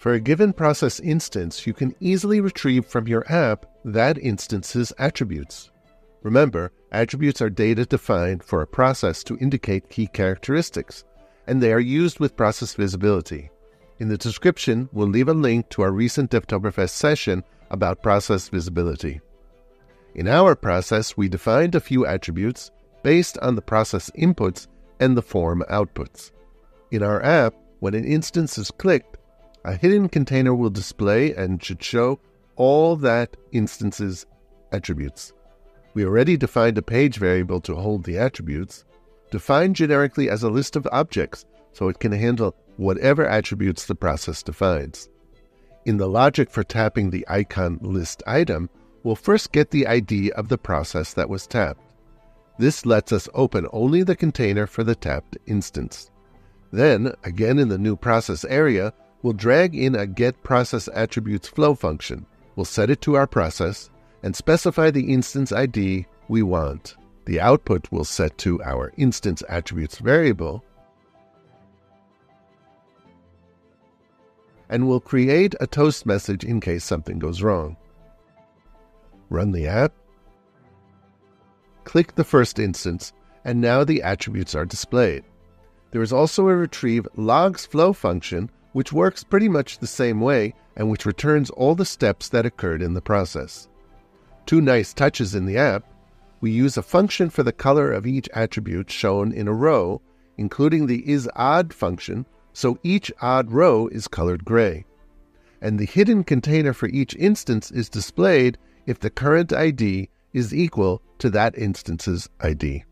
For a given process instance, you can easily retrieve from your app that instance's attributes. Remember, attributes are data defined for a process to indicate key characteristics, and they are used with process visibility. In the description, we'll leave a link to our recent Devtoberfest session about process visibility. In our process, we defined a few attributes based on the process inputs and the form outputs. In our app, when an instance is clicked, a hidden container will display and should show all that instance's attributes. We already defined a page variable to hold the attributes, defined generically as a list of objects so it can handle whatever attributes the process defines. In the logic for tapping the icon list item, we'll first get the ID of the process that was tapped. This lets us open only the container for the tapped instance. Then, again in the new process area, we'll drag in a GetProcessAttributesFlow function. We'll set it to our process and specify the instance ID we want. The output we'll set to our InstanceAttributes variable, and we'll create a toast message in case something goes wrong. Run the app, click the first instance, and now the attributes are displayed. There is also a RetrieveLogsFlow function, which works pretty much the same way and which returns all the steps that occurred in the process. Two nice touches in the app. We use a function for the color of each attribute shown in a row, including the isOdd function, so each odd row is colored gray. And the hidden container for each instance is displayed if the current ID is equal to that instance's ID.